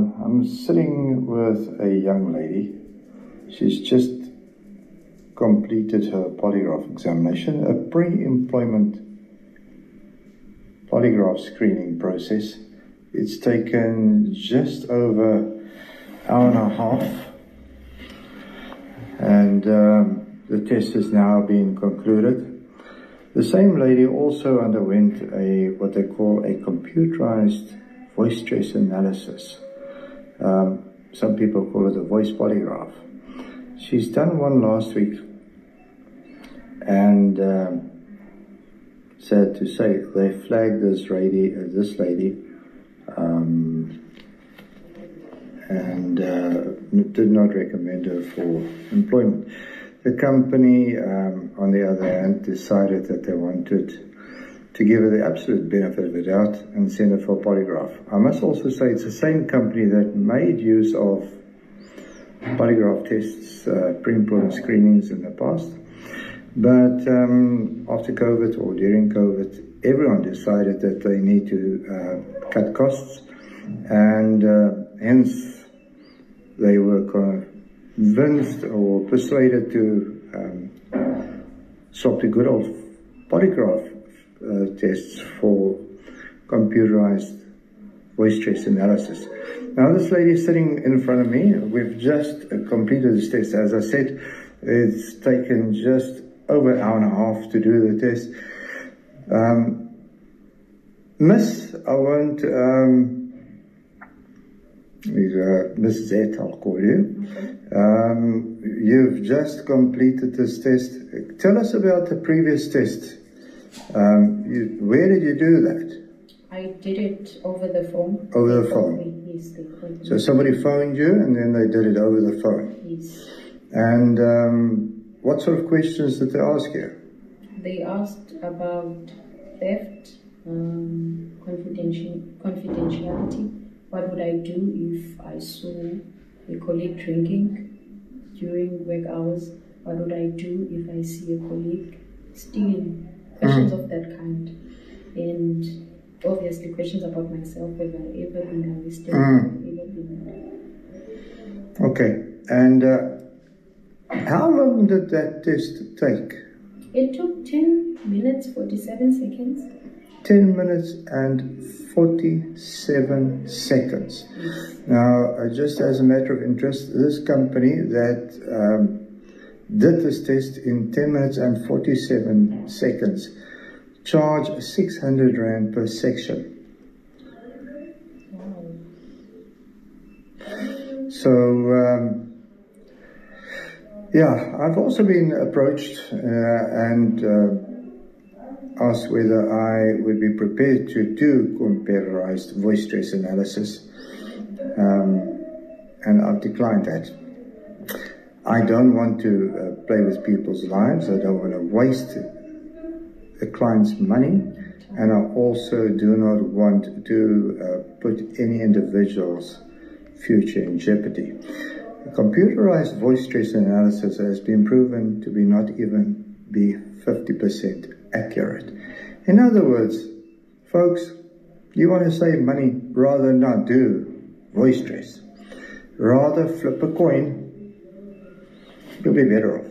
everyone. I'm sitting with a young lady. She's just completed her polygraph examination, a pre-employment polygraph screening process. It's taken just over an hour and a half, and the test has now been concluded. The same lady also underwent a what they call a computerized voice stress analysis. Some people call it a voice polygraph. She's done one last week, and sad to say, they flagged this lady and did not recommend her for employment. The company, on the other hand, decided that they wanted to give her the absolute benefit of the doubt and send her for a polygraph. I must also say it's the same company that made use of polygraph tests, pre-employment screenings in the past. But after COVID or during COVID, everyone decided that they need to cut costs, and hence they were convinced or persuaded to swap the good old polygraph tests for computerized voice stress analysis. Now this lady is sitting in front of me. We've just completed this test. As I said, it's taken just over an hour and a half to do the test. Miss, I won't, Miss Z, I'll call you. You've just completed this test. Tell us about the previous test. Where did you do that? I did it over the phone. Over the phone? Yes, they called me. So somebody phoned you and then they did it over the phone? Yes. And what sort of questions did they ask you? They asked about theft, confidentiality. What would I do if I saw a colleague drinking during work hours? What would I do if I see a colleague stealing? Questions of that kind, and obviously questions about myself, whether I've ever been arrested, ever been. Okay, and how long did that test take? It took 10 minutes, 47 seconds. 10 minutes and 47 seconds. Yes. Now, just as a matter of interest, this company that did this test in 10 minutes and 47 seconds, charge 600 Rand per section. Wow. So, yeah, I've also been approached and asked whether I would be prepared to do computerized voice stress analysis, and I've declined that. I don't want to play with people's lives. I don't want to waste the client's money, and I also do not want to put any individual's future in jeopardy. Computerized voice stress analysis has been proven to be not even be 50% accurate. In other words, folks, you want to save money, rather not do voice stress. Rather flip a coin. You'll be better off.